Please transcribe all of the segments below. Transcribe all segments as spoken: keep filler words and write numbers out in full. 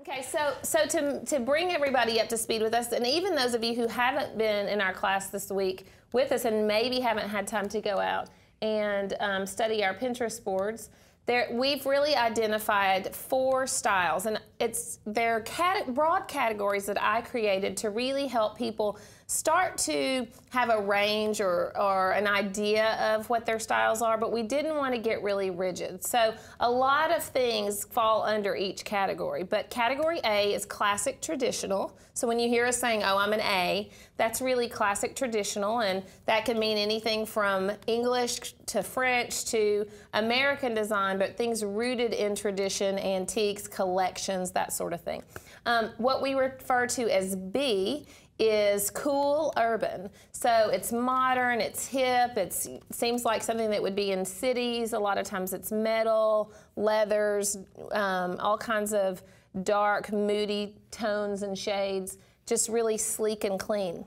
Okay, so so to, to bring everybody up to speed with us, and even those of you who haven't been in our class this week with us and maybe haven't had time to go out and um, study our Pinterest boards, there, we've really identified four styles, and it's they're cat broad categories that I created to really help people start to have a range or, or an idea of what their styles are, but we didn't want to get really rigid. So a lot of things fall under each category, but category A is classic traditional. So when you hear us saying, oh, I'm an A, that's really classic traditional, and that can mean anything from English to French to American design, but things rooted in tradition, antiques, collections, that sort of thing. Um, what we refer to as B is cool urban. So it's modern, it's hip, it seems like something that would be in cities. A lot of times it's metal, leathers, um, all kinds of dark, moody tones and shades, just really sleek and clean.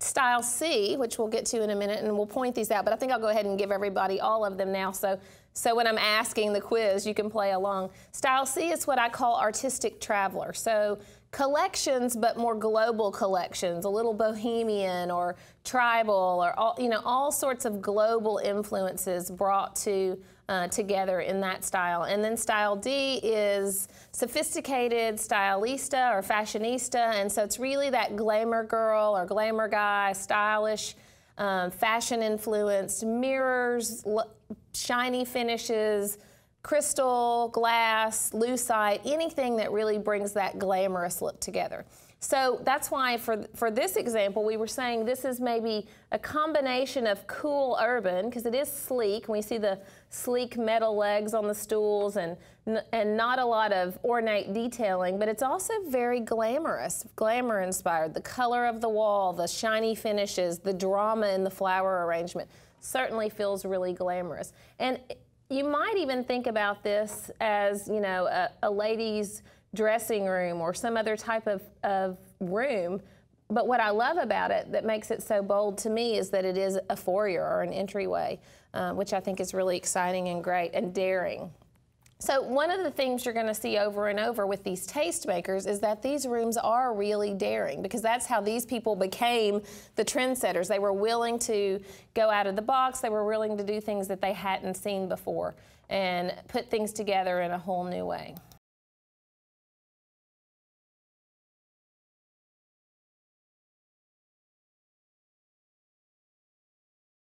Style C, which we'll get to in a minute, and we'll point these out, but I think I'll go ahead and give everybody all of them now. So, so when I'm asking the quiz, you can play along. Style C is what I call artistic traveler. So collections, but more global collections, a little bohemian or tribal, or all, you know, all sorts of global influences brought to uh, together in that style. And then style D is sophisticated stylista or fashionista, and so it's really that glamour girl or glamour guy, stylish, um, fashion influenced, mirrors, shiny finishes, crystal, glass, lucite, anything that really brings that glamorous look together. So that's why for, for this example, we were saying this is maybe a combination of cool urban, because it is sleek. We see the sleek metal legs on the stools and, and not a lot of ornate detailing, but it's also very glamorous, glamour inspired. The color of the wall, the shiny finishes, the drama in the flower arrangement certainly feels really glamorous. And you might even think about this as, you know, a, a lady's dressing room or some other type of, of room. But what I love about it that makes it so bold to me is that it is a foyer or an entryway, uh, which I think is really exciting and great and daring. So one of the things you're going to see over and over with these tastemakers is that these rooms are really daring, because that's how these people became the trendsetters. They were willing to go out of the box. They were willing to do things that they hadn't seen before and put things together in a whole new way.